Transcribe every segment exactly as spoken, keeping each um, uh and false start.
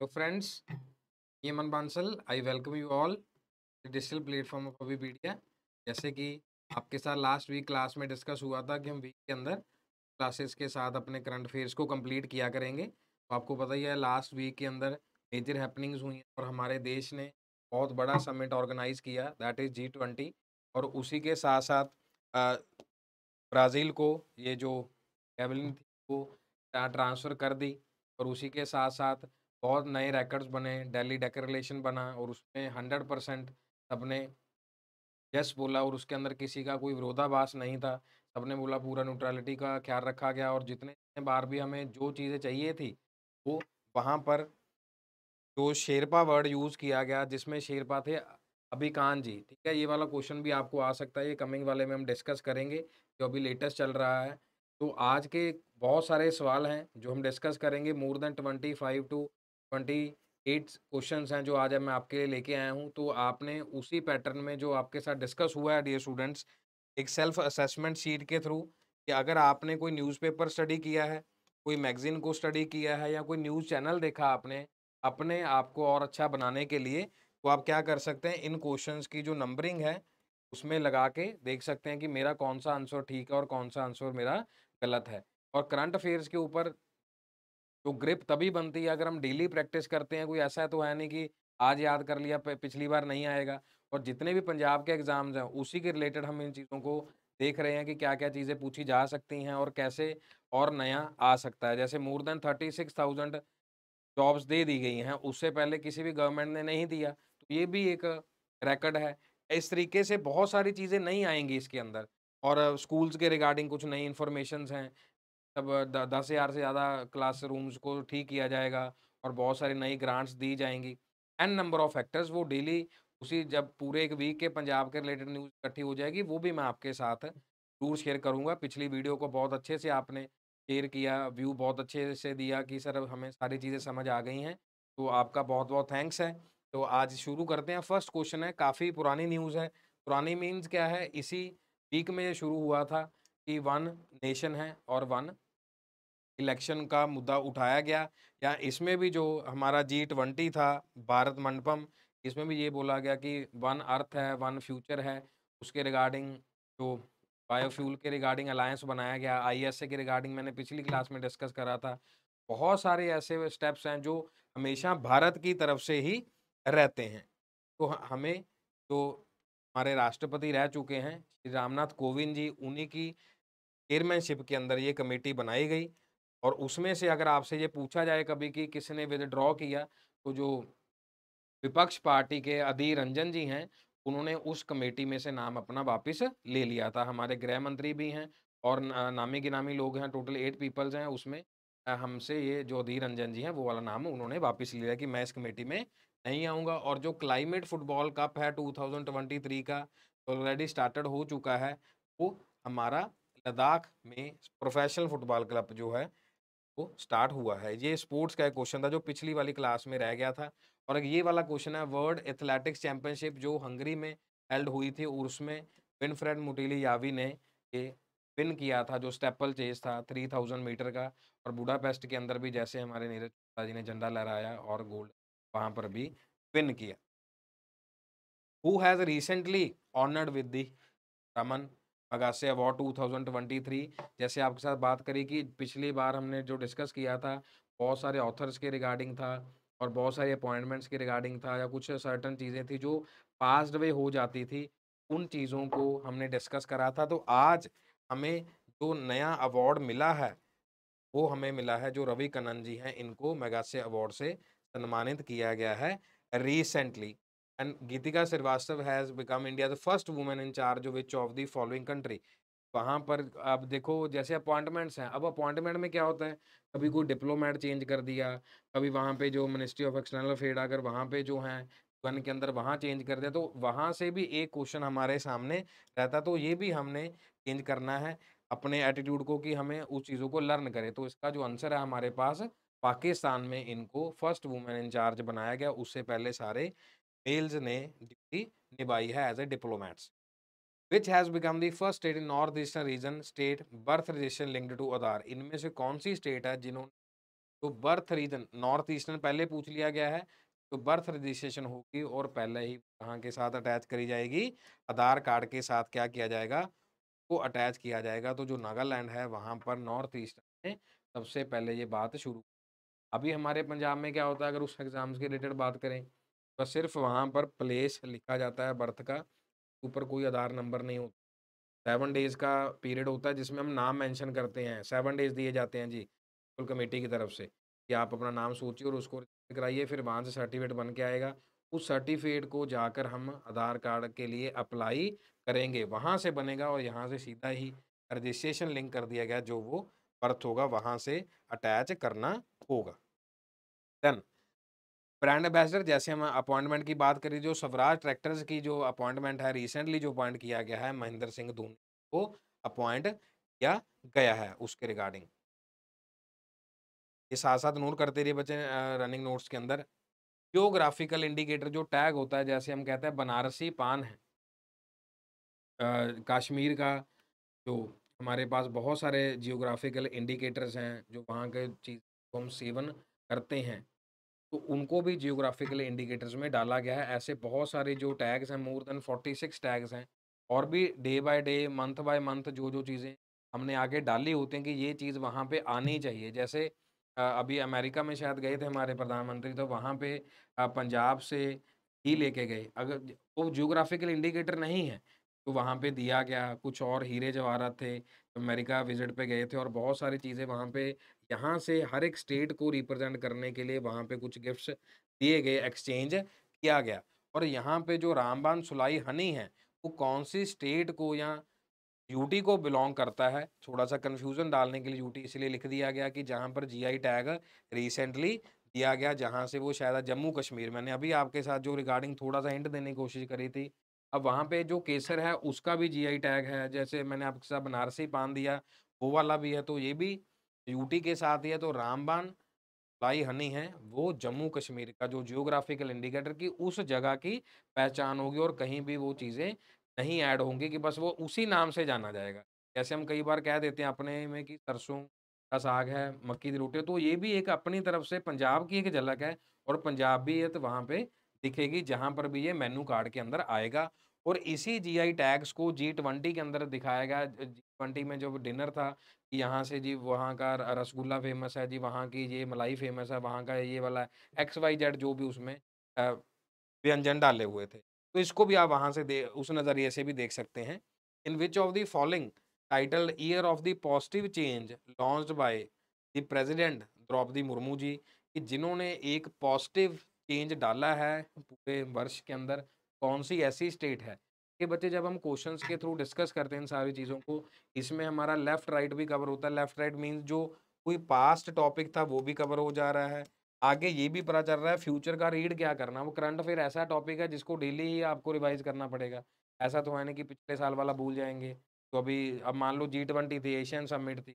तो फ्रेंड्स, ये Man Bansal, I welcome you all digital platform of अवीपीडिया। जैसे कि आपके साथ लास्ट वीक क्लास में डिस्कस हुआ था कि हम वीक के अंदर क्लासेस के साथ अपने करंट अफेयर्स को कंप्लीट किया करेंगे। तो आपको पता ही है लास्ट वीक के अंदर मेजर हैपनिंग्स हुई और हमारे देश ने बहुत बड़ा समिट ऑर्गेनाइज किया, दैट इज़ जी ट्वेंटी। और उसी के साथ साथ ब्राज़ील को ये जो कैवलिन थी वो ट्रांसफ़र कर दी, और उसी के साथ साथ बहुत नए रिकॉर्ड्स बने, दिल्ली डेक्लेरेशन बना और उसमें हंड्रेड परसेंट सबने यस बोला और उसके अंदर किसी का कोई विरोधाभास नहीं था। सबने बोला पूरा न्यूट्रलिटी का ख्याल रखा गया और जितने बार भी हमें जो चीज़ें चाहिए थी वो वहाँ पर जो शेरपा वर्ड यूज़ किया गया, जिसमें शेरपा थे अभिकांत जी। ठीक है, ये वाला क्वेश्चन भी आपको आ सकता है, ये कमिंग वाले में हम डिस्कस करेंगे जो अभी लेटेस्ट चल रहा है। तो आज के बहुत सारे सवाल हैं जो हम डिस्कस करेंगे, more than twenty five to twenty eight question हैं जो आज मैं आपके लिए लेके आया हूँ। तो आपने उसी पैटर्न में जो आपके साथ डिस्कस हुआ है डियर स्टूडेंट्स, एक सेल्फ असेसमेंट शीट के थ्रू, कि अगर आपने कोई न्यूज़पेपर स्टडी किया है, कोई मैगज़ीन को स्टडी किया है या कोई न्यूज़ चैनल देखा आपने अपने आप को और अच्छा बनाने के लिए, तो आप क्या कर सकते हैं, इन क्वेश्चंस की जो नंबरिंग है उसमें लगा के देख सकते हैं कि मेरा कौन सा आंसर ठीक है और कौन सा आंसर मेरा गलत है। और करंट अफेयर्स के ऊपर तो ग्रिप तभी बनती है अगर हम डेली प्रैक्टिस करते हैं। कोई ऐसा है तो है नहीं कि आज याद कर लिया पिछली बार नहीं आएगा। और जितने भी पंजाब के एग्ज़ाम्स हैं उसी के रिलेटेड हम इन चीज़ों को देख रहे हैं कि क्या क्या चीज़ें पूछी जा सकती हैं और कैसे और नया आ सकता है। जैसे more than thirty six thousand jobs दे दी गई हैं, उससे पहले किसी भी गवर्नमेंट ने नहीं दिया, तो ये भी एक रिकॉर्ड है। इस तरीके से बहुत सारी चीज़ें नहीं आएंगी इसके अंदर। और स्कूल्स के रिगार्डिंग कुछ नई इन्फॉर्मेशंस हैं, तब दस हज़ार से ज़्यादा क्लासरूम्स को ठीक किया जाएगा और बहुत सारी नई ग्रांट्स दी जाएंगी। एंड नंबर ऑफ फैक्टर्स वो डेली उसी जब पूरे एक वीक के पंजाब के रिलेटेड न्यूज़ इकट्ठी हो जाएगी वो भी मैं आपके साथ जरूर शेयर करूँगा। पिछली वीडियो को बहुत अच्छे से आपने शेयर किया, व्यू बहुत अच्छे से दिया कि सर हमें सारी चीज़ें समझ आ गई हैं, तो आपका बहुत बहुत थैंक्स है। तो आज शुरू करते हैं। फर्स्ट क्वेश्चन है, काफ़ी पुरानी न्यूज़ है। पुरानी मीन्स क्या है, इसी वीक में ये शुरू हुआ था कि वन नेशन है और वन इलेक्शन का मुद्दा उठाया गया। या इसमें भी जो हमारा जी ट्वेंटी था भारत मंडपम, इसमें भी ये बोला गया कि वन अर्थ है वन फ्यूचर है। उसके रिगार्डिंग जो बायोफ्यूल के रिगार्डिंग अलायंस बनाया गया, आई एस ए के रिगार्डिंग मैंने पिछली क्लास में डिस्कस करा था। बहुत सारे ऐसे स्टेप्स हैं जो हमेशा भारत की तरफ से ही रहते हैं। तो हमें तो हमारे राष्ट्रपति रह चुके हैं श्री रामनाथ कोविंद जी, उन्हीं की चेयरमैनशिप के अंदर ये कमेटी बनाई गई। और उसमें से अगर आपसे ये पूछा जाए कभी कि किसने विदड्रॉ किया, तो जो विपक्ष पार्टी के अधीर रंजन जी हैं उन्होंने उस कमेटी में से नाम अपना वापस ले लिया था। हमारे गृह मंत्री भी हैं और नामी गिनामी लोग हैं, टोटल एट पीपल्स हैं। उसमें हमसे ये जो अधीर रंजन जी हैं वो वाला नाम उन्होंने वापस लिया कि मैं इस कमेटी में नहीं आऊँगा। और जो क्लाइमेट फुटबॉल कप है टू थाउजेंड ट्वेंटी थ्री का ऑलरेडी स्टार्टेड हो चुका है, वो हमारा लद्दाख में प्रोफेशनल फुटबॉल क्लब जो है वो स्टार्ट हुआ है। ये स्पोर्ट्स का एक क्वेश्चन था जो पिछली वाली क्लास में रह गया था। और ये वाला क्वेश्चन है, वर्ल्ड एथलेटिक्स चैम्पियनशिप जो हंगरी में हेल्ड हुई थी और उसमें विनफ्रेड मुटिलियावी ने ये विन किया था जो स्टेपल चेज था थ्री थाउजेंड मीटर का। और बुडापेस्ट के अंदर भी जैसे हमारे नीरज चोपड़ा जी ने झंडा लहराया और गोल्ड वहाँ पर भी विन किया। Who has recently honoured with the Ramon Magsaysay award two thousand twenty three. जैसे आपके साथ बात करी कि पिछली बार हमने जो डिस्कस किया था बहुत सारे ऑथर्स के रिगार्डिंग था और बहुत सारे अपॉइंटमेंट्स के रिगार्डिंग था, या कुछ सर्टन चीज़ें थी जो पास्ड अवे हो जाती थी, उन चीज़ों को हमने डिस्कस करा था। तो आज हमें जो नया अवार्ड मिला है वो हमें मिला है जो रवि कन्नन जी हैं, इनको मेगासे अवार्ड से सम्मानित किया गया है recently. And Geetika Srivastava has become India the first women in charge which of the following country. वहाँ पर अब देखो जैसे अपॉइंटमेंट्स हैं, अब अपॉइंटमेंट में क्या होता है, कभी कोई डिप्लोमेट चेंज कर दिया, कभी वहाँ पे जो मिनिस्ट्री ऑफ एक्सटर्नल अफेयर अगर वहाँ पे जो हैं वन के अंदर वहाँ चेंज कर दिया, तो वहाँ से भी एक क्वेश्चन हमारे सामने रहता। तो ये भी हमने चेंज करना है अपने एटीट्यूड को कि हमें उस चीज़ों को लर्न करें। तो इसका जो आंसर है हमारे पास, पाकिस्तान में इनको फर्स्ट वुमेन इंचार्ज बनाया गया, उससे पहले सारे मेल्स ने ड्यूटी निभाई है as a diplomats. Which has become the first state in north eastern region state birth registration linked to Aadhaar. इनमें से कौन सी स्टेट है जिन्होंने तो बर्थ रीजन नॉर्थ ईस्टर्न पहले पूछ लिया गया है, तो बर्थ रजिस्ट्रेशन होगी और पहले ही कहाँ के साथ अटैच करी जाएगी, आधार कार्ड के साथ क्या किया जाएगा, को अटैच किया जाएगा। तो जो नागालैंड है वहाँ पर नॉर्थ ईस्टर्न में सबसे पहले ये बात शुरू। अभी हमारे पंजाब में क्या होता है, अगर उस एग्ज़ाम्स के रिलेटेड बात करें तो सिर्फ वहाँ पर प्लेस लिखा जाता है बर्थ का, ऊपर कोई आधार नंबर नहीं होता। सेवन डेज़ का पीरियड होता है जिसमें हम नाम मेंशन करते हैं, सेवन डेज़ दिए जाते हैं जी स्कूल कमेटी की तरफ से कि आप अपना नाम सोचिए और उसको रजिस्टर कराइए, फिर वहाँ से सर्टिफिकेट बन के आएगा। उस सर्टिफिकेट को जाकर हम आधार कार्ड के लिए अप्लाई करेंगे, वहाँ से बनेगा और यहाँ से सीधा ही रजिस्ट्रेशन लिंक कर दिया गया, जो वो बर्थ होगा वहाँ से अटैच करना होगा। देन ब्रांड एम्बेसडर, जैसे हम अपॉइंटमेंट की बात करें, जो स्वराज ट्रैक्टर्स की जो अपॉइंटमेंट है रिसेंटली जो अपॉइंट किया गया है, महेंद्र सिंह धोनी को अपॉइंट किया गया है उसके रिगार्डिंग। ये साथ साथ नोट करते रहिए बच्चे रनिंग नोट्स के अंदर। जियोग्राफिकल इंडिकेटर जो टैग होता है, जैसे हम कहते हैं बनारसी पान है, आ, कश्मीर का जो हमारे पास बहुत सारे जियोग्राफिकल इंडिकेटर्स हैं जो वहाँ के चीज़ को हम सेवन करते हैं, तो उनको भी जियोग्राफिकल इंडिकेटर्स में डाला गया है। ऐसे बहुत सारे जो टैग्स हैं, more than forty six tags हैं, और भी day by day month by month जो जो चीज़ें हमने आगे डाली होती हैं कि ये चीज़ वहाँ पे आनी चाहिए। जैसे अभी अमेरिका में शायद गए थे हमारे प्रधानमंत्री, तो वहाँ पे पंजाब से ही लेके गए, अगर वो जियोग्राफिकल इंडिकेटर नहीं है तो वहाँ पे दिया गया कुछ और। हीरे जवाहरात थे अमेरिका विजिट पे गए थे, और बहुत सारी चीज़ें वहाँ पे यहाँ से हर एक स्टेट को रिप्रेजेंट करने के लिए वहाँ पे कुछ गिफ्ट्स दिए गए, एक्सचेंज किया गया। और यहाँ पे जो रामबान सुलाई हनी है वो कौन सी स्टेट को या यूटी को बिलोंग करता है, थोड़ा सा कन्फ्यूज़न डालने के लिए यूटी इसलिए लिख दिया गया कि जहाँ पर जी आई टैग रिसेंटली दिया गया, जहाँ से वो शायद जम्मू कश्मीर। मैंने अभी आपके साथ जो रिगार्डिंग थोड़ा सा हिंट देने की कोशिश करी थी, अब वहाँ पे जो केसर है उसका भी जीआई टैग है, जैसे मैंने आपके साथ बनारसी पान दिया वो वाला भी है, तो ये भी यूटी के साथ ही है। तो रामबान सुलाई हनी है वो जम्मू कश्मीर का जो जियोग्राफिकल इंडिकेटर की उस जगह की पहचान होगी, और कहीं भी वो चीज़ें नहीं ऐड होंगी कि बस वो उसी नाम से जाना जाएगा। जैसे हम कई बार कह देते हैं अपने में कि सरसों का साग है, मक्की की रोटी, तो ये भी एक अपनी तरफ से पंजाब की एक झलक है, और पंजाब भी है तो वहाँ पर दिखेगी जहाँ पर भी ये मेन्यू कार्ड के अंदर आएगा। और इसी जीआई टैग्स को जी ट्वेंटी के अंदर दिखाया गया। जी ट्वेंटी में जो डिनर था कि यहाँ से जी वहाँ का रसगुल्ला फेमस है जी, वहाँ की ये मलाई फेमस है, वहाँ का ये वाला एक्स वाई जेड जो भी उसमें व्यंजन डाले हुए थे, तो इसको भी आप वहाँ से दे उस नज़रिए से भी देख सकते हैं। In which of the following title year of the positive change launched by the president Draupadi Murmu ji, कि जिन्होंने एक पॉजिटिव चेंज डाला है पूरे वर्ष के अंदर, कौन सी ऐसी स्टेट है कि बच्चे जब हम क्वेश्चंस के थ्रू डिस्कस करते हैं इन सारी चीज़ों को, इसमें हमारा लेफ़्ट राइट भी कवर होता है। लेफ़्ट राइट मींस जो कोई पास्ट टॉपिक था वो भी कवर हो जा रहा है, आगे ये भी पता चल रहा है फ्यूचर का रीड क्या करना। वो करंट अफेयर ऐसा टॉपिक है जिसको डेली ही आपको रिवाइज करना पड़ेगा, ऐसा तो है नहीं कि पिछले साल वाला भूल जाएंगे। तो अभी अब मान लो जी ट्वेंटी थी, एशियन समिट थी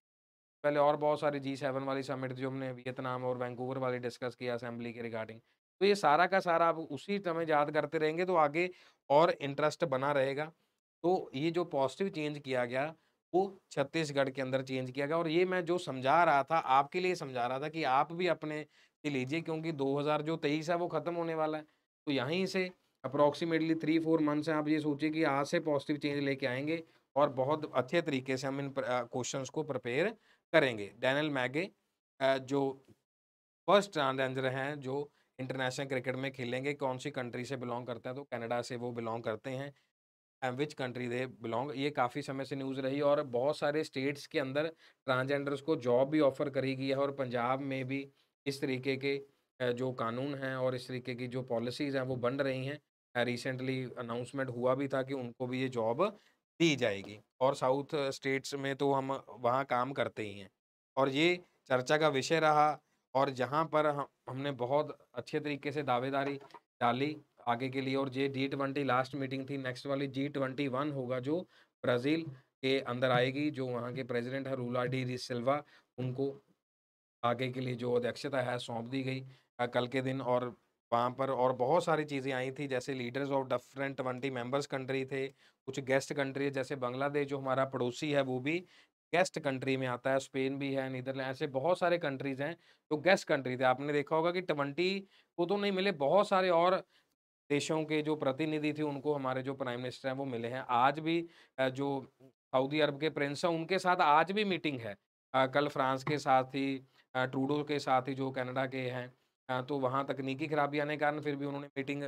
पहले, और बहुत सारी जी सेवन वाली समिट थी जो हमने वियतनाम और वैंकूवर वाली डिस्कस किया असेंबली के रिगार्डिंग, तो ये सारा का सारा आप उसी समय याद करते रहेंगे तो आगे और इंटरेस्ट बना रहेगा। तो ये जो पॉजिटिव चेंज किया गया वो छत्तीसगढ़ के अंदर चेंज किया गया, और ये मैं जो समझा रहा था आपके लिए समझा रहा था कि आप भी अपने लीजिए, क्योंकि दो हज़ार तेईस है वो ख़त्म होने वाला है, तो यहीं से अप्रॉक्सीमेटली थ्री फोर मंथ्स हैं। आप ये सोचिए कि आज से पॉजिटिव चेंज लेके आएंगे और बहुत अच्छे तरीके से हम इन क्वेश्चन को प्रिपेयर करेंगे। डैनियल मैगे जो फर्स्ट रेंजर हैं जो इंटरनेशनल क्रिकेट में खेलेंगे, कौन सी कंट्री से बिलोंग करता है, तो कनाडा से वो बिलोंग करते हैं। And which country they belong, ये काफ़ी समय से न्यूज़ रही, और बहुत सारे स्टेट्स के अंदर ट्रांसजेंडर्स को जॉब भी ऑफर करी गई है, और पंजाब में भी इस तरीके के जो कानून हैं और इस तरीके की जो पॉलिसीज़ हैं वो बन रही हैं। रिसेंटली अनाउंसमेंट हुआ भी था कि उनको भी ये जॉब दी जाएगी, और साउथ स्टेट्स में तो हम वहाँ काम करते ही हैं, और ये चर्चा का विषय रहा। और जहाँ पर हम हमने बहुत अच्छे तरीके से दावेदारी डाली आगे के लिए, और ये जी ट्वेंटी लास्ट मीटिंग थी, नेक्स्ट वाली जी ट्वेंटी वन होगा जो ब्राज़ील के अंदर आएगी, जो वहाँ के प्रेसिडेंट है लूला डी सिल्वा, उनको आगे के लिए जो अध्यक्षता है सौंप दी गई कल के दिन। और वहाँ पर और बहुत सारी चीज़ें आई थी, जैसे leaders of different twenty members country थे, कुछ गेस्ट कंट्री जैसे बांग्लादेश जो हमारा पड़ोसी है वो भी गेस्ट कंट्री में आता है, स्पेन भी है, नीदरलैंड, ऐसे बहुत सारे कंट्रीज हैं जो गेस्ट कंट्री थे। आपने देखा होगा कि ट्वेंटी को तो नहीं मिले, बहुत सारे और देशों के जो प्रतिनिधि थे उनको हमारे जो प्राइम मिनिस्टर हैं वो मिले हैं। आज भी जो सऊदी अरब के प्रिंस हैं उनके साथ आज भी मीटिंग है, कल फ्रांस के साथ ही, ट्रूडो के साथ ही जो कनाडा के हैं, तो वहाँ तकनीकी खराबी आने के कारण फिर भी उन्होंने मीटिंग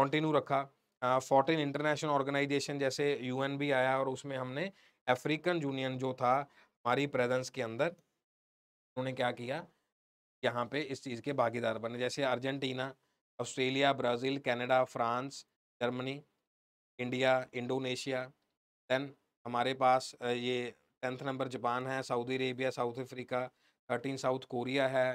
कंटिन्यू रखा। फोर्टीन इंटरनेशनल ऑर्गेनाइजेशन जैसे यूएन भी आया और उसमें हमने अफ्रीकन यूनियन जो था हमारी प्रेजेंस के अंदर, उन्होंने क्या किया यहाँ पे इस चीज़ के भागीदार बने, जैसे Argentina, Australia, Brazil, Canada, France, Germany, India, Indonesia. Then हमारे पास ये टेंथ नंबर जापान है, Saudi Arabia, South Africa, thirteen South Korea है,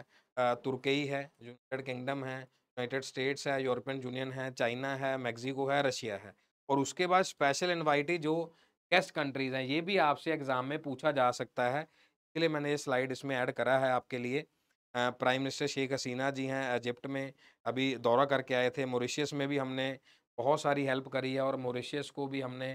तुर्की है, यूनाइटेड किंगडम है, यूनाइटेड स्टेट्स है, यूरोपियन यूनियन है, चाइना है, मैक्सिको है, रशिया है। और उसके बाद स्पेशल इन्वाइटी जो गेस्ट कंट्रीज़ हैं, ये भी आपसे एग्ज़ाम में पूछा जा सकता है, इसलिए मैंने ये स्लाइड इसमें ऐड करा है आपके लिए। प्राइम मिनिस्टर शेख हसीना जी हैं, इजिप्ट में अभी दौरा करके आए थे, मॉरिशस में भी हमने बहुत सारी हेल्प करी है और मॉरिशस को भी हमने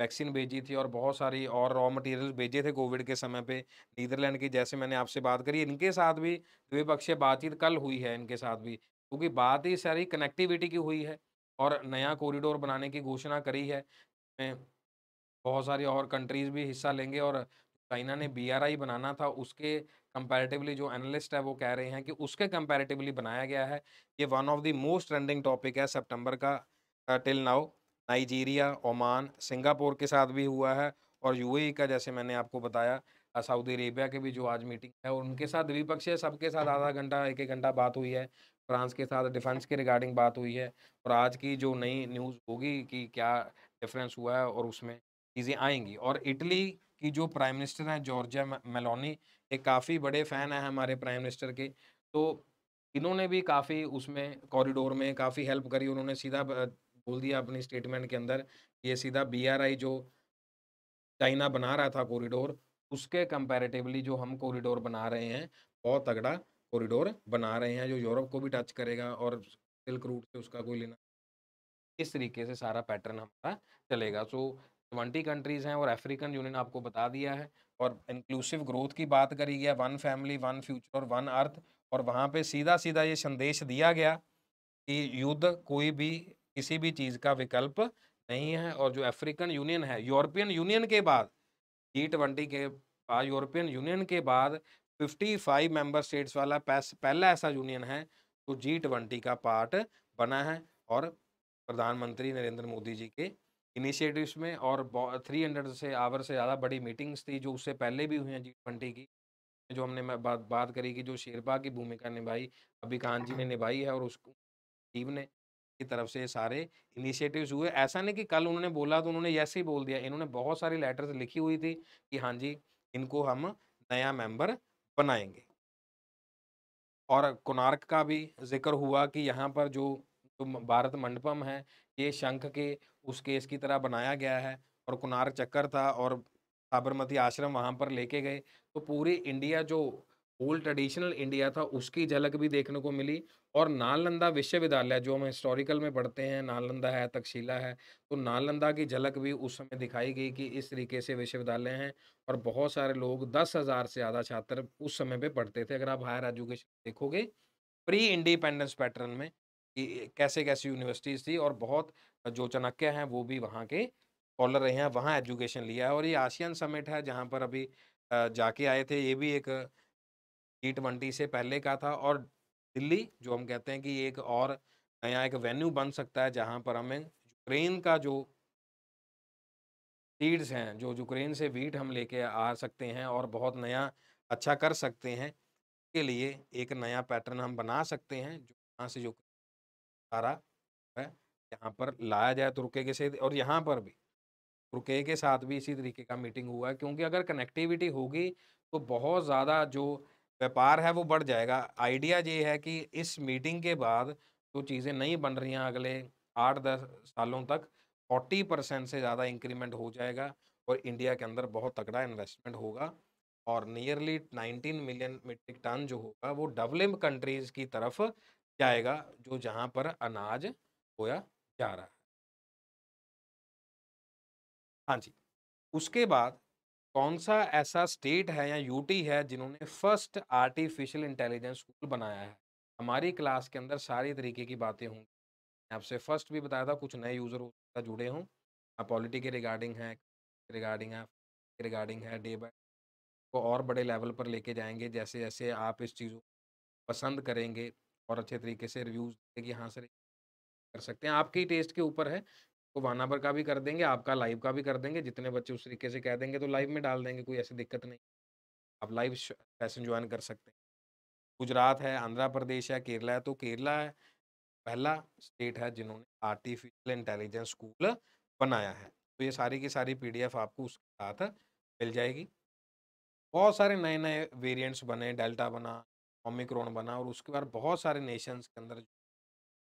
वैक्सीन भेजी थी और बहुत सारी और रॉ मटेरियल भेजे थे कोविड के समय पे। नीदरलैंड की जैसे मैंने आपसे बात करी, इनके साथ भी द्विपक्षीय बातचीत कल हुई है इनके साथ भी, क्योंकि बात ही सारी कनेक्टिविटी की हुई है और नया कॉरिडोर बनाने की घोषणा करी है। बहुत सारी और कंट्रीज भी हिस्सा लेंगे और चाइना ने बी आर आई बनाना था उसके कंपैरेटिवली जो एनालिस्ट है वो कह रहे हैं कि उसके कंपैरेटिवली बनाया गया है। ये one of the most trending topic है सितंबर का till now. Nigeria, Oman, Singapore के साथ भी हुआ है और यूएई का जैसे मैंने आपको बताया, सऊदी अरेबिया के भी जो आज मीटिंग है और उनके साथ द्विपक्षीय सबके साथ आधा घंटा एक एक घंटा बात हुई है। फ्रांस के साथ डिफेंस के रिगार्डिंग बात हुई है और आज की जो नई न्यूज़ होगी कि क्या डिफरेंस हुआ है और उसमें चीज़ें आएंगी। और इटली की जो प्राइम मिनिस्टर हैं जॉर्जिया मेलोनी, ये काफ़ी बड़े फ़ैन हैं हमारे प्राइम मिनिस्टर के, तो इन्होंने भी काफ़ी उसमें कॉरिडोर में काफ़ी हेल्प करी। उन्होंने सीधा बोल दिया अपनी स्टेटमेंट के अंदर, ये सीधा बी आर आई जो चाइना बना रहा था कॉरिडोर, उसके कंपैरेटिवली जो हम कॉरिडोर बना रहे हैं बहुत तगड़ा कॉरिडोर बना रहे हैं जो यूरोप को भी टच करेगा और सिल्क रूट से उसका कोई लेना। इस तरीके से सारा पैटर्न हमारा चलेगा। सो ट्वेंटी कंट्रीज़ हैं और अफ्रीकन यूनियन आपको बता दिया है। और इंक्लूसिव ग्रोथ की बात करी गया, वन फैमिली, वन फ्यूचर और वन अर्थ, और वहाँ पे सीधा सीधा ये संदेश दिया गया कि युद्ध कोई भी किसी भी चीज़ का विकल्प नहीं है। और जो अफ्रीकन यूनियन है, यूरोपियन यूनियन के बाद जी ट्वेंटी के बाद यूरोपियन यूनियन के बाद फिफ्टी फाइव मेम्बर स्टेट्स वाला पहला ऐसा यूनियन है तो जी ट्वेंटी का पार्ट बना है और प्रधानमंत्री नरेंद्र मोदी जी के इनिशिएटिव्स में। और थ्री हंड्रेड से आवर से ज़्यादा बड़ी मीटिंग्स थी जो उससे पहले भी हुई हैं जी ट्वेंटी की, जो हमने बात बात करी कि जो शेरपा की भूमिका निभाई अभी खान जी ने निभाई है और उसको टीम ने की तरफ से सारे इनिशिएटिव्स हुए। ऐसा नहीं कि कल उन्होंने बोला तो उन्होंने यस ही बोल दिया, इन्होंने बहुत सारी लेटर्स लिखी हुई थी कि हाँ जी इनको हम नया मेम्बर बनाएंगे। और कोणार्क का भी जिक्र हुआ कि यहाँ पर जो तो भारत मंडपम है ये शंख के उस केस की तरह बनाया गया है और कोणार्क चक्कर था और साबरमती आश्रम वहाँ पर लेके गए, तो पूरी इंडिया जो ओल्ड ट्रेडिशनल इंडिया था उसकी झलक भी देखने को मिली। और नालंदा विश्वविद्यालय जो हम हिस्टोरिकल में पढ़ते हैं, नालंदा है, तक्षशिला है, तो नालंदा की झलक भी उस समय दिखाई गई कि इस तरीके से विश्वविद्यालय हैं और बहुत सारे लोग दस हज़ार से ज़्यादा छात्र उस समय पर पढ़ते थे। अगर आप हायर एजुकेशन देखोगे प्री इंडिपेंडेंस पैटर्न में कि कैसे कैसे यूनिवर्सिटीज़ थी और बहुत जो चाणक्य हैं वो भी वहाँ के स्कॉलर रहे हैं, वहाँ एजुकेशन लिया है। और ये आसियान समिट है जहाँ पर अभी जाके आए थे, ये भी एक जी ट्वेंटी से पहले का था। और दिल्ली जो हम कहते हैं कि एक और नया एक वेन्यू बन सकता है जहाँ पर हमें यूक्रेन का जो सीड्स हैं, जो यूक्रेन से वीट हम लेके आ सकते हैं और बहुत नया अच्छा कर सकते हैं, इसके लिए एक नया पैटर्न हम बना सकते हैं जो यहाँ से जो सारा है यहाँ पर लाया जाए तुर्की के साथ। और यहाँ पर भी तुर्की के साथ भी इसी तरीके का मीटिंग हुआ है, क्योंकि अगर कनेक्टिविटी होगी तो बहुत ज़्यादा जो व्यापार है वो बढ़ जाएगा। आइडिया ये है कि इस मीटिंग के बाद जो चीज़ें नहीं बन रही हैं अगले आठ दस सालों तक फोर्टी परसेंट से ज़्यादा इंक्रीमेंट हो जाएगा और इंडिया के अंदर बहुत तगड़ा इन्वेस्टमेंट होगा और nearly nineteen million metric tonne जो होगा वो डेवलप्ड कंट्रीज़ की तरफ जाएगा जो जहां पर अनाज बोया जा रहा है। हाँ जी, उसके बाद कौन सा ऐसा स्टेट है या यूटी है जिन्होंने फर्स्ट आर्टिफिशियल इंटेलिजेंस स्कूल बनाया है। हमारी क्लास के अंदर सारी तरीके की बातें होंगी। मैं आपसे फर्स्ट भी बताया था, कुछ नए यूज़र हो जुड़े हों, पॉलिटी के रिगार्डिंग है रिगार्डिंग है रिगार्डिंग है डे बाय को और बड़े लेवल पर लेके जाएंगे जैसे जैसे आप इस चीज़ों को पसंद करेंगे और अच्छे तरीके से रिव्यूज़ देंगे। हाँ सर कर सकते हैं, आपके ही टेस्ट के ऊपर है, तो वानाबर का भी कर देंगे, आपका लाइव का भी कर देंगे। जितने बच्चे उस तरीके से कह देंगे तो लाइव में डाल देंगे, कोई ऐसी दिक्कत नहीं। आप लाइव सेशन ज्वाइन कर सकते हैं। गुजरात है, आंध्र प्रदेश है, केरला है। तो केरला है पहला स्टेट है जिन्होंने आर्टिफिशियल इंटेलिजेंस स्कूल बनाया है। तो ये सारी की सारी पीडीएफ आपको उसके साथ मिल जाएगी। बहुत सारे नए नए वेरिएंट्स बने, डेल्टा बना, ओमिक्रॉन बना, और उसके बाद बहुत सारे नेशंस के अंदर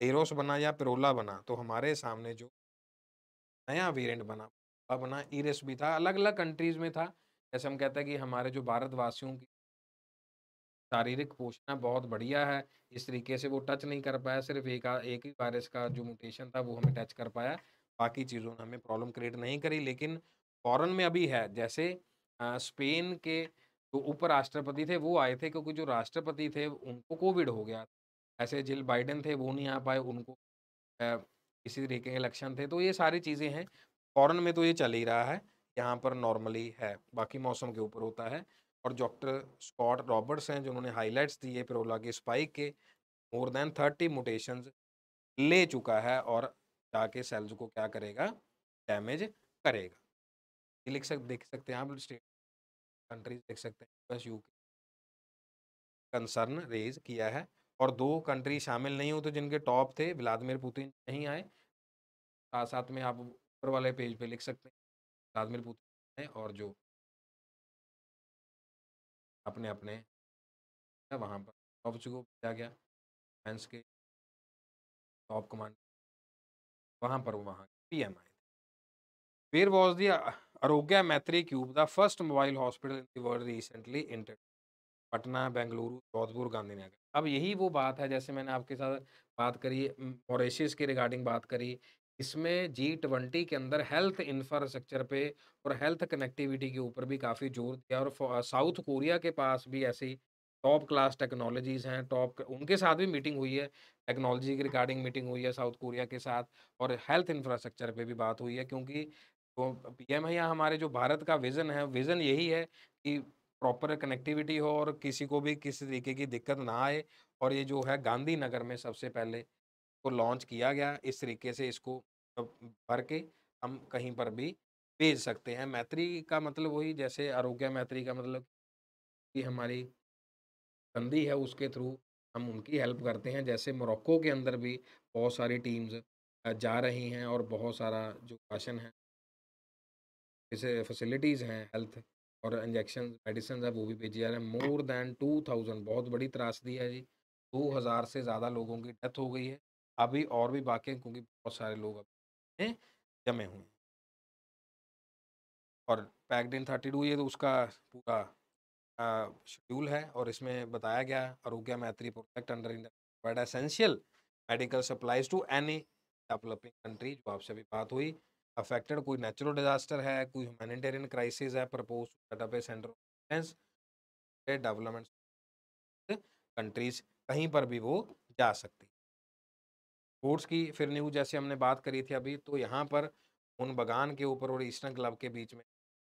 एरोस बना या पिरोला बना। तो हमारे सामने जो नया वेरिएंट बना बना इरेस भी था, अलग अलग कंट्रीज़ में था। जैसे हम कहते हैं कि हमारे जो भारतवासियों की शारीरिक पोषण बहुत बढ़िया है, इस तरीके से वो टच नहीं कर पाया। सिर्फ एक एक ही वायरस का जो म्यूटेशन था वो हमें टच कर पाया, बाकी चीज़ों ने हमें प्रॉब्लम क्रिएट नहीं करी। लेकिन फॉरेन में अभी है, जैसे आ, स्पेन के जो उपराष्ट्रपति थे वो आए थे, क्योंकि जो राष्ट्रपति थे उनको कोविड हो गया। ऐसे जिल बाइडेन थे वो नहीं आ पाए, उनको आ, इसी तरीके के लक्षण थे। तो ये सारी चीज़ें हैं। फॉरेन में तो ये चल ही रहा है, यहाँ पर नॉर्मली है, बाकी मौसम के ऊपर होता है। और डॉक्टर स्कॉट रॉबर्ट्स हैं जिन्होंने हाईलाइट्स दिए पिरोला के स्पाइक के, मोर देन थर्टी म्यूटेशंस ले चुका है और जाके सेल्स को क्या करेगा, डैमेज करेगा। ये लिख सक देख सकते हैं आप, स्टेट कंट्रीज देख सकते हैं। बस यूके कंसर्न रेज किया है और दो कंट्री शामिल नहीं होते जिनके टॉप थे, व्लादिमीर पुतिन नहीं आए। साथ साथ में आप ऊपर वाले पेज पे लिख सकते हैं व्लादिमीर पुतिन है और जो अपने अपने वहाँ पर टॉप को भेजा गया, फ्रांस के टॉप कमांड वहाँ पर वहाँ पीएम आए। Where was the Arogya Maitri cube the first mobile hospital in the world recently inter Patna, Bengaluru, Jodhpur, Gandhinagar. अब यही वो बात है, जैसे मैंने आपके साथ बात करी मॉरिशस के रिगार्डिंग बात करी, इसमें जी ट्वेंटी के अंदर हेल्थ इंफ्रास्ट्रक्चर पे और हेल्थ कनेक्टिविटी के ऊपर भी काफ़ी जोर दिया। और साउथ कोरिया के पास भी ऐसी टॉप क्लास टेक्नोलॉजीज़ हैं, टॉप उनके साथ भी मीटिंग हुई है, टेक्नोलॉजी के रिगार्डिंग मीटिंग हुई है साउथ कोरिया के साथ। और हेल्थ इंफ्रास्ट्रक्चर पे भी बात हुई है, क्योंकि तो पीएम है या हमारे जो भारत का विज़न है, विज़न यही है कि प्रॉपर कनेक्टिविटी हो और किसी को भी किसी तरीके की दिक्कत ना आए। और ये जो है गांधीनगर में सबसे पहले को लॉन्च किया गया। इस तरीके से इसको भर के हम कहीं पर भी भेज सकते हैं। मैत्री का मतलब वही, जैसे आरोग्य मैत्री का मतलब कि हमारी संधि है, उसके थ्रू हम उनकी हेल्प करते हैं। जैसे मोरक्को के अंदर भी बहुत सारी टीम्स जा रही हैं और बहुत सारा जो राशन है, जैसे फैसिलिटीज़ हैं हेल्थ और इंजेक्शन मेडिसिन है, वो भी भेजी जा रहे हैं। मोर दैन टू थाउजेंड, बहुत बड़ी त्रासदी है जी, दो हज़ार से ज़्यादा लोगों की डेथ हो गई है। अभी और भी बाकी हैं क्योंकि बहुत सारे लोग अभी जमे हुए हैं। और पैक्ड इन थर्टी टू ये तो उसका पूरा शेड्यूल है। और इसमें बताया गया Arogya Maitri project under India essential medical supplies to any developing country, जो आपसे भी बात हुई। अफेक्टेड कोई नेचुरल डिजास्टर है, कोई ह्यूमैनिटेरियन क्राइसिस है, propose setup a centre development countries, कहीं पर भी वो जा सकती। स्पोर्ट्स की फिर न्यूज जैसे हमने बात करी थी अभी, तो यहाँ पर मोहन बगान के ऊपर और ईस्टर्न क्लब के बीच में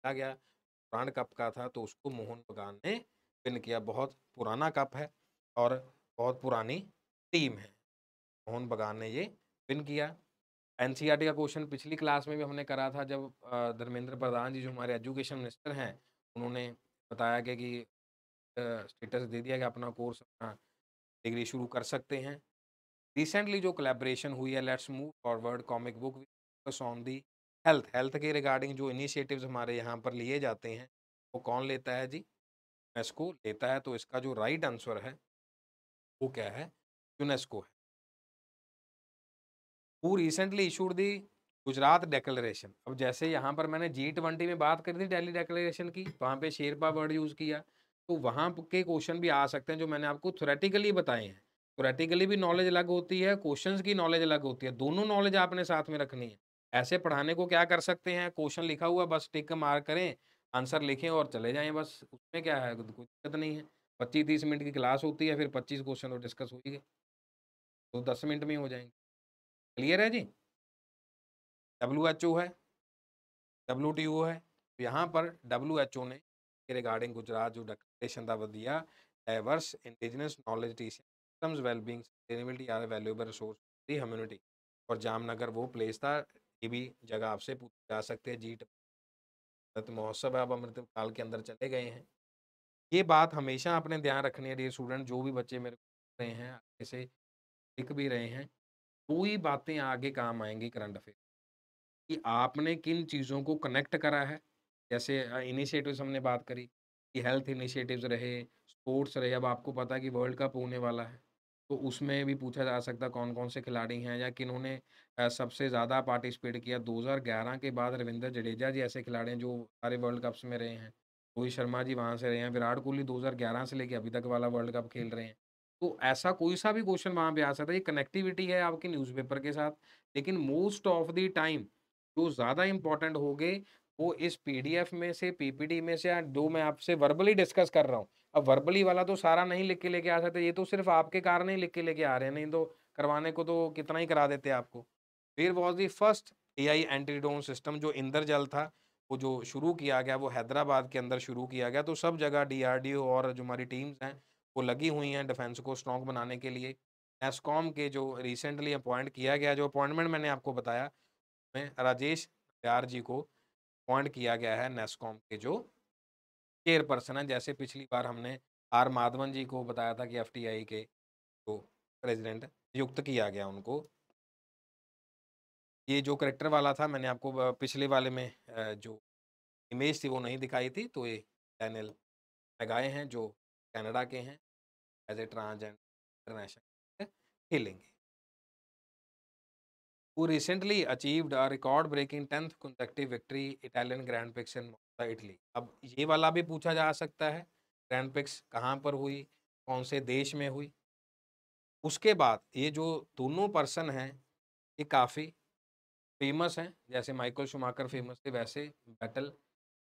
आ गया। ब्रांड कप का था तो उसको मोहन बगान ने विन किया। बहुत पुराना कप है और बहुत पुरानी टीम है, मोहन बगान ने ये विन किया। एनसीईआरटी का क्वेश्चन पिछली क्लास में भी हमने करा था, जब धर्मेंद्र प्रधान जी जो हमारे एजुकेशन मिनिस्टर हैं उन्होंने बताया गया कि स्टेटस दे दिया कि अपना कोर्स अपना डिग्री शुरू कर सकते हैं। रिसेंटली जो कोलैबोरेशन हुई है, let's move forward comic book focus on the health, health के रिगार्डिंग जो इनिशिएटिव्स हमारे यहाँ पर लिए जाते हैं वो कौन लेता है जी, यूनेस्को लेता है। तो इसका जो राइट आंसर है वो क्या है, यूनेस्को है। Who recently issued the Gujarat declaration. अब जैसे यहाँ पर मैंने जी ट्वेंटी में बात करी थी दिल्ली डेक्लेरेशन की, वहाँ पे शेरपा वर्ड यूज़ किया, तो वहाँ के क्वेश्चन भी आ सकते हैं जो मैंने आपको थ्योरेटिकली बताए हैं। थ्योरेटिकली भी नॉलेज अलग होती है, क्वेश्चंस की नॉलेज अलग होती है, दोनों नॉलेज आपने साथ में रखनी है। ऐसे पढ़ाने को क्या कर सकते हैं, क्वेश्चन लिखा हुआ बस टिक मार्क करें, आंसर लिखें और चले जाएं, बस उसमें क्या है, कोई दिक्कत नहीं है। पच्चीस तीस मिनट की क्लास होती है, फिर पच्चीस क्वेश्चन और डिस्कस हो गए तो दस मिनट में हो जाएंगे। क्लियर है जी। डब्ल्यू एच ओ है, डब्ल्यू टी ओ है। यहाँ पर डब्ल्यू एच ओ ने रिगार्डिंग गुजरात जो डिक्लेरेशन था वो दिया, diverse indigenous knowledge systems wellbeing sustainability are valuable resource the community. और जामनगर वो प्लेस था, ये भी जगह आपसे पूछी जा सकती है। जीट अमृत महोत्सव आप अमृतकाल के अंदर चले गए हैं, ये बात हमेशा अपने ध्यान रखनी है। डियर स्टूडेंट, जो भी बच्चे मेरे को रहे हैं, आगे से लिख भी रहे हैं, कोई बातें आगे काम आएंगी करंट अफेयर कि आपने किन चीज़ों को कनेक्ट करा है। जैसे इनिशिएटिव्स हमने बात करी कि हेल्थ इनिशिएटिव्स रहे, स्पोर्ट्स रहे। अब आपको पता कि वर्ल्ड कप होने वाला है, तो उसमें भी पूछा जा सकता कौन कौन से खिलाड़ी हैं या किन्होंने सबसे ज़्यादा पार्टिसिपेट किया। दो हज़ार ग्यारह के बाद रविंद्र जडेजा जी ऐसे खिलाड़ी हैं जो सारे वर्ल्ड कप्स में रहे हैं। रोहित शर्मा जी वहाँ से रहे हैं। विराट कोहली दो हज़ार ग्यारह से लेके अभी तक वाला वर्ल्ड कप खेल रहे हैं। तो ऐसा कोई सा भी क्वेश्चन वहाँ पर आ सकता है। ये कनेक्टिविटी है आपके न्यूज़पेपर के साथ। लेकिन मोस्ट ऑफ द टाइम जो ज़्यादा इंपॉर्टेंट हो गए वो इस पीडीएफ में से, पीपीटी में से, या दो मैं आपसे वर्बली डिस्कस कर रहा हूँ। अब वर्बली वाला तो सारा नहीं लिख के लेके आ सकते, ये तो सिर्फ आपके कारण ही लिख के लेके आ रहे हैं, नहीं तो करवाने को तो कितना ही करा देते आपको। There was the first AI anti drone system जो इंद्रजल था, वो जो शुरू किया गया वो हैदराबाद के अंदर शुरू किया गया। तो सब जगह डीआरडीओ और जो हमारी टीम्स हैं वो लगी हुई हैं डिफेंस को स्ट्रॉन्ग बनाने के लिए। एसकॉम के जो रिसेंटली अपॉइंट किया गया, जो अपॉइंटमेंट मैंने आपको बताया, में राजेश प्यार जी को अपॉइंट किया गया है नेस्कॉम के जो चेयरपर्सन है। जैसे पिछली बार हमने आर माधवन जी को बताया था कि एफटीआई के जो प्रेसिडेंट नियुक्त किया गया उनको। ये जो करेक्टर वाला था, मैंने आपको पिछले वाले में जो इमेज थी वो नहीं दिखाई थी, तो ये चैनल लगाए हैं जो कनाडा के हैं, एज ए ट्रांसजेंडर इंटरनेशनल खेलेंगे। वो recently achieved a record breaking tenth consecutive victory Italian grand prix in Italy. अब ये वाला भी पूछा जा सकता है, ग्रैंड प्रिक्स कहाँ पर हुई, कौन से देश में हुई। उसके बाद ये जो दोनों पर्सन हैं ये काफ़ी फेमस हैं। जैसे माइकल शुमाकर फेमस थे, वैसे बैटल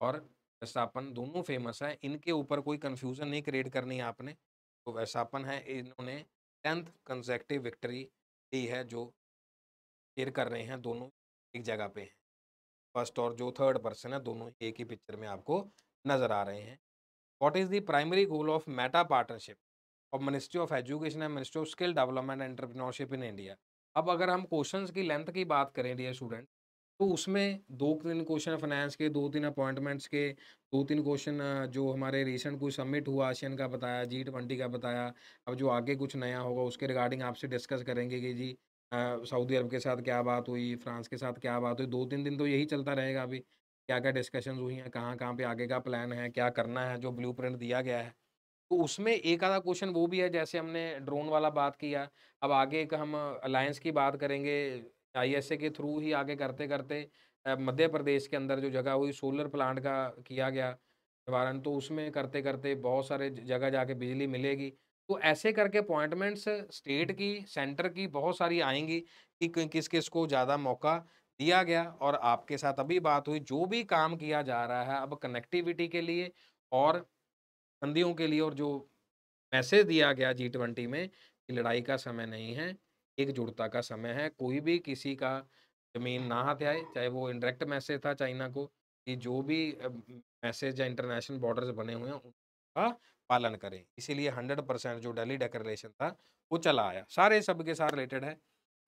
और वर्षापन दोनों फेमस हैं। इनके ऊपर कोई कन्फ्यूज़न नहीं क्रिएट करनी आपने। तो वर्षापन है, इन्होंने टेंथ कंसेक्टिव विक्ट्री दी है, जो शेयर कर रहे हैं, दोनों एक जगह पे हैं। फर्स्ट और जो थर्ड पर्सन है दोनों एक ही पिक्चर में आपको नज़र आ रहे हैं। What is the primary goal of Meta partnership और ministry of education and ministry of skill development and entrepreneurship in India. अब अगर हम क्वेश्चंस की लेंथ की बात करें डियर स्टूडेंट, तो उसमें दो तीन क्वेश्चन फाइनेंस के, दो तीन अपॉइंटमेंट्स के, दो तीन क्वेश्चन जो हमारे रिसेंट कोई समिट हुआ आसियान का बताया, जी ट्वेंटी का बताया। अब जो आगे कुछ नया होगा उसके रिगार्डिंग आपसे डिस्कस करेंगे कि जी सऊदी अरब के साथ क्या बात हुई, फ्रांस के साथ क्या बात हुई। दो तीन दिन तो यही चलता रहेगा अभी, क्या क्या डिस्कशंस हुई हैं, कहाँ कहाँ पे आगे का प्लान है, क्या करना है, जो ब्लूप्रिंट दिया गया है। तो उसमें एक आधा क्वेश्चन वो भी है, जैसे हमने ड्रोन वाला बात किया। अब आगे एक हम अलायंस की बात करेंगे, आईएसए के थ्रू ही आगे करते करते मध्य प्रदेश के अंदर जो जगह हुई सोलर प्लांट का किया गया निवारण, तो उसमें करते करते बहुत सारे जगह जाके बिजली मिलेगी। तो ऐसे करके अपॉइंटमेंट्स स्टेट की, सेंटर की बहुत सारी आएंगी कि किस किस को ज़्यादा मौका दिया गया। और आपके साथ अभी बात हुई जो भी काम किया जा रहा है, अब कनेक्टिविटी के लिए और बंदियों के लिए, और जो मैसेज दिया गया जी ट्वेंटी में कि लड़ाई का समय नहीं है, एकजुटता का समय है। कोई भी किसी का ज़मीन ना हाथ आए, चाहे वो इनडायरेक्ट मैसेज था चाइना को कि जो भी मैसेज या इंटरनेशनल बॉर्डर्स बने हुए हैं उनका पालन करें। इसीलिए हंड्रेड परसेंट जो दिल्ली डिक्लेरेशन था वो चला आया, सारे सब के साथ रिलेटेड है।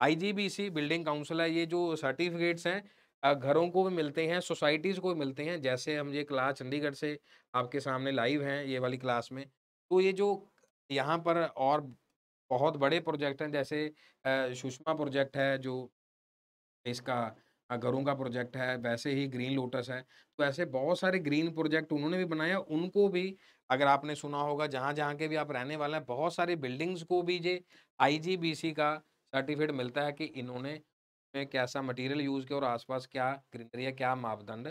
आईजीबीसी बिल्डिंग काउंसिल है, ये जो सर्टिफिकेट्स हैं घरों को भी मिलते हैं, सोसाइटीज़ को भी मिलते हैं। जैसे हम ये क्लास चंडीगढ़ से आपके सामने लाइव हैं ये वाली क्लास में, तो ये जो यहाँ पर और बहुत बड़े प्रोजेक्ट हैं, जैसे सुषमा प्रोजेक्ट है जो इसका घरों का प्रोजेक्ट है, वैसे ही ग्रीन लोटस है। तो ऐसे बहुत सारे ग्रीन प्रोजेक्ट उन्होंने भी बनाया। उनको भी अगर आपने सुना होगा, जहाँ जहाँ के भी आप रहने वाले हैं, बहुत सारे बिल्डिंग्स को भी ये आईजीबीसी का सर्टिफिकेट मिलता है कि इन्होंने कैसा मटेरियल यूज़ किया और आसपास क्या ग्रीनरी है, क्या मापदंड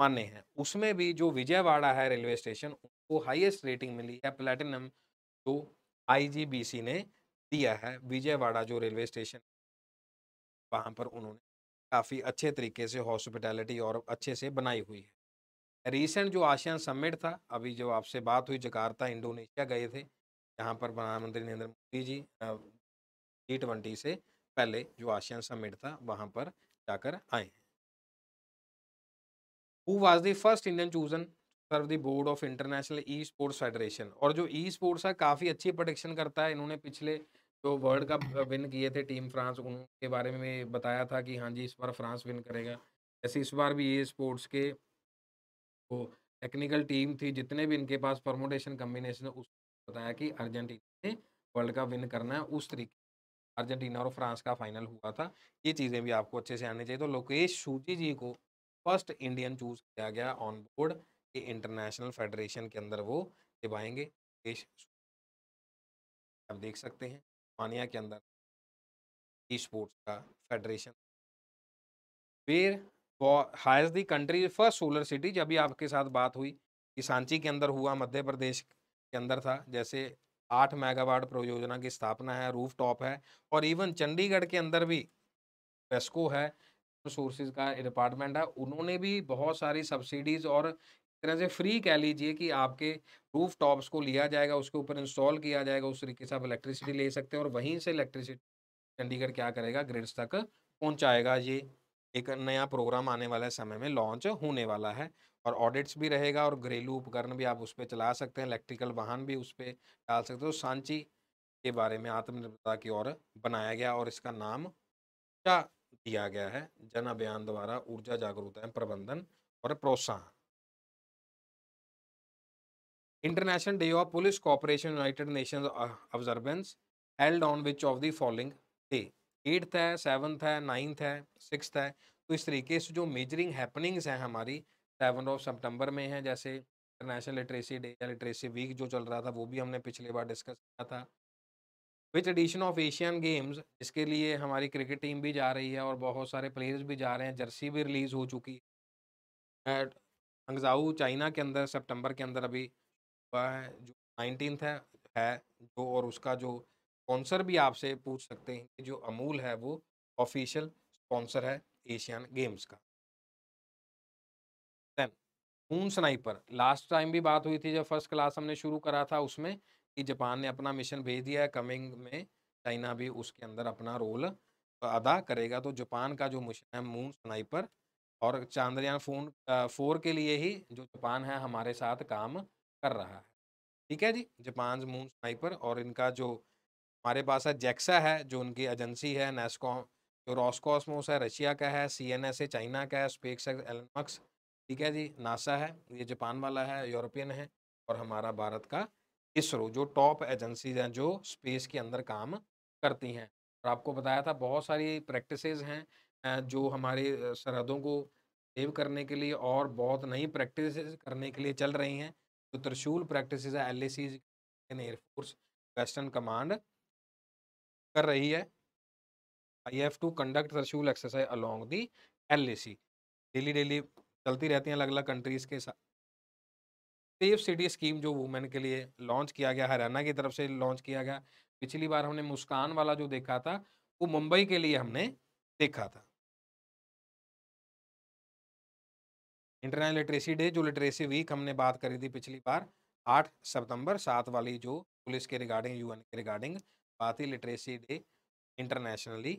माने हैं। उसमें भी जो विजयवाड़ा है रेलवे स्टेशन, उनको हाईएस्ट रेटिंग मिली है प्लैटिनम, जो आईजीबीसी ने दिया है। विजयवाड़ा जो रेलवे स्टेशन, वहाँ पर उन्होंने काफ़ी अच्छे तरीके से हॉस्पिटैलिटी और अच्छे से बनाई हुई है। रिसेंट जो आसियान समिट था, अभी जो आपसे बात हुई जकार्ता इंडोनेशिया गए थे, यहाँ पर प्रधानमंत्री नरेंद्र मोदी जी जी ट्वेंटी से पहले जो आसियान समिट था वहाँ पर जाकर आए हैं। Who was the first Indian chosen serve the board of international esports federation. और जो ई स्पोर्ट्स है काफ़ी अच्छी प्रोडिक्शन करता है, इन्होंने पिछले जो वर्ल्ड कप विन किए थे टीम फ्रांस, उनके बारे में बताया था कि हाँ जी इस बार फ्रांस विन करेगा। ऐसे इस बार भी ई स्पोर्ट्स के वो टेक्निकल टीम थी, जितने भी इनके पास फॉर्मोटेशन कम्बिनेशन, उसको बताया कि अर्जेंटीना ने वर्ल्ड कप विन करना है। उस तरीके अर्जेंटीना और फ्रांस का फाइनल हुआ था। ये चीज़ें भी आपको अच्छे से आनी चाहिए। तो लोकेश शूजी जी को फर्स्ट इंडियन चूज किया गया ऑन बोर्ड के इंटरनेशनल फेडरेशन के अंदर, वो निभाएंगे लोकेश। आप देख सकते हैं मानिया के अंदर ई स्पोर्ट्स का फेडरेशन। फिर हाइज the country first solar city, जब भी आपके साथ बात हुई कि सांची के अंदर हुआ, मध्य प्रदेश के अंदर था, जैसे आठ मेगावाट परियोजना की स्थापना है, रूफ टॉप है। और इवन चंडीगढ़ के अंदर भी पेस्को है, सोर्सेज का डिपार्टमेंट है, उन्होंने भी बहुत सारी सब्सिडीज़ और इस तरह से फ्री कह लीजिए कि आपके रूफ टॉप्स को लिया जाएगा, उसके ऊपर इंस्टॉल किया जाएगा, उस तरीके से आप इलेक्ट्रिसिटी ले सकते हैं और वहीं से इलेक्ट्रिसिटी चंडीगढ़ क्या करेगा, ग्रिड्स तक पहुँचाएगा। ये एक नया प्रोग्राम आने वाला समय में लॉन्च होने वाला है और ऑडिट्स भी रहेगा और घरेलू उपकरण भी आप उस पर चला सकते हैं, इलेक्ट्रिकल वाहन भी उस पर डाल सकते हो। सांची के बारे में आत्मनिर्भरता की ओर बनाया गया और इसका नाम क्या दिया गया है, जन अभियान द्वारा ऊर्जा जागरूकता प्रबंधन और प्रोत्साहन। International day of police cooperation United Nations observance held on which of the following day, eighth है, सेवन्थ है, नाइन्थ है, सिक्स्थ है। तो इस तरीके से जो मेजरिंग हैपनिंग्स हैं हमारी सेवन ऑफ सितंबर में हैं, जैसे इंटरनेशनल लिटरेसी डे या लिटरेसी वीक जो चल रहा था वो भी हमने पिछले बार डिस्कस किया था। Which edition of Asian games, इसके लिए हमारी क्रिकेट टीम भी जा रही है और बहुत सारे प्लेयर्स भी जा रहे हैं, जर्सी भी रिलीज़ हो चुकी है। हंगजाऊ चाइना के अंदर सेप्टेम्बर के अंदर अभी हुआ है, जो नाइनटीन है, है जो, और उसका जो स्पॉन्सर भी आपसे पूछ सकते हैं कि जो अमूल है वो ऑफिशियल स्पॉन्सर है एशियन गेम्स का। Then moon sniper, last time भी बात हुई थी जब फर्स्ट क्लास हमने शुरू करा था उसमें, कि जापान ने अपना मिशन भेज दिया है, कमिंग में चाइना भी उसके अंदर अपना रोल अदा करेगा। तो जापान का जो मिशन है मून स्नाइपर और चांद्रयान फोन फोर के लिए ही जो जापान है हमारे साथ काम कर रहा है। ठीक है जी, जापान मून स्नाइपर। और इनका जो हमारे पास है जैक्सा है जो उनकी एजेंसी है, नेस्कॉम जो रॉसकॉस्मोस है रशिया का है, सीएनएसए चाइना का है, स्पेक्स एलन मस्क, ठीक है जी, नासा है, ये जापान वाला है, यूरोपियन है, और हमारा भारत का इसरो, जो टॉप एजेंसीज हैं जो स्पेस के अंदर काम करती हैं। और आपको बताया था बहुत सारी प्रैक्टिसेस हैं जो हमारी सरहदों को सेव करने के लिए और बहुत नई प्रैक्टिसेस करने के लिए चल रही हैं। जो त्रिशूल प्रैक्टिसेस है L A C air force western command कर रही है, I have to conduct Trishul exercise along the L A C, daily daily चलती रहती हैं अलग अलग कंट्रीज़ के साथ। सेफ सिटी स्कीम जो वुमेन के लिए लॉन्च किया गया, हरियाणा की तरफ से लॉन्च किया गया। पिछली बार हमने मुस्कान वाला जो देखा था वो मुंबई के लिए हमने देखा था। इंटरनेशनल लिटरेसी डे जो लिटरेसी वीक हमने बात करी थी पिछली बार आठ सितंबर, सात वाली जो पुलिस के रिगार्डिंग यूएन के रिगार्डिंग बात ही, लिटरेसी डे इंटरनेशनली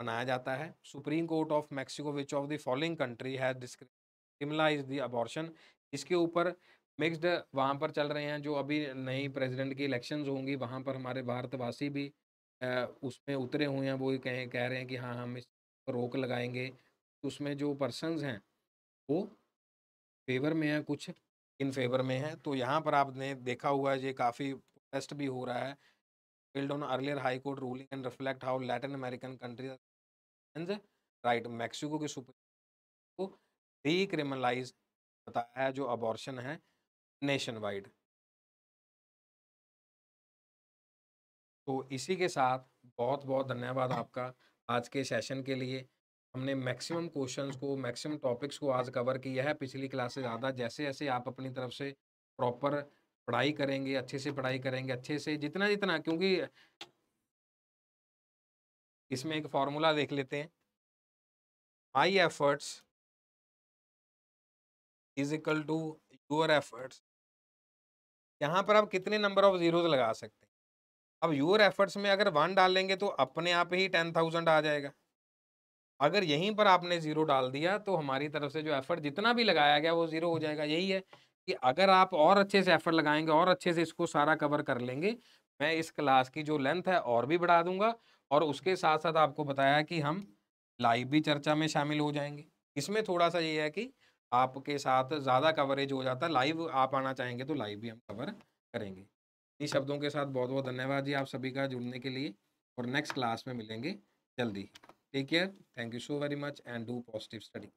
मनाया जाता है। Supreme court of Mexico which of the following country has decriminalize the abortion, इसके ऊपर मिक्स्ड वहाँ पर चल रहे हैं, जो अभी नई प्रेसिडेंट की इलेक्शंस होंगी वहाँ पर हमारे भारतवासी भी उसमें उतरे हुए हैं, वो कह कह रहे हैं कि हाँ हम इस पर रोक लगाएंगे। उसमें जो पर्सनस हैं वो फेवर में हैं, कुछ इन फेवर में हैं। तो यहाँ पर आपने देखा हुआ है ये काफ़ी प्रोटेस्ट भी हो रहा है। Build on earlier high court ruling and reflect how Latin American countries and right, Mexico के सुप्रीम को डीक्रिमिनलाइज बताया है जो अबॉर्शन है नेशन वाइड। तो इसी के साथ बहुत बहुत धन्यवाद आपका आज के सेशन के लिए। हमने मैक्सिमम क्वेश्चंस को मैक्सिमम टॉपिक्स को आज कवर किया है पिछली क्लास से ज़्यादा। जैसे जैसे आप अपनी तरफ से प्रॉपर पढ़ाई करेंगे, अच्छे से पढ़ाई करेंगे, अच्छे से जितना जितना, क्योंकि इसमें एक फॉर्मूला देख लेते हैं, my efforts is equal to your efforts. यहाँ पर आप कितने नंबर ऑफ जीरोज लगा सकते हैं। अब योर एफर्ट्स में अगर वन डाल लेंगे तो अपने आप ही टेन थाउजेंड आ जाएगा। अगर यहीं पर आपने ज़ीरो डाल दिया तो हमारी तरफ से जो एफर्ट जितना भी लगाया गया वो ज़ीरो हो जाएगा। यही है कि अगर आप और अच्छे से एफर्ट लगाएंगे और अच्छे से इसको सारा कवर कर लेंगे। मैं इस क्लास की जो लेंथ है और भी बढ़ा दूंगा और उसके साथ साथ आपको बताया कि हम लाइव भी चर्चा में शामिल हो जाएंगे। इसमें थोड़ा सा ये है कि आपके साथ ज़्यादा कवरेज हो जाता है। लाइव आप आना चाहेंगे तो लाइव भी हम कवर करेंगे। इन शब्दों के साथ बहुत बहुत धन्यवाद जी आप सभी का जुड़ने के लिए और नेक्स्ट क्लास में मिलेंगे जल्दी। Take care. Thank you so very much and do positive study.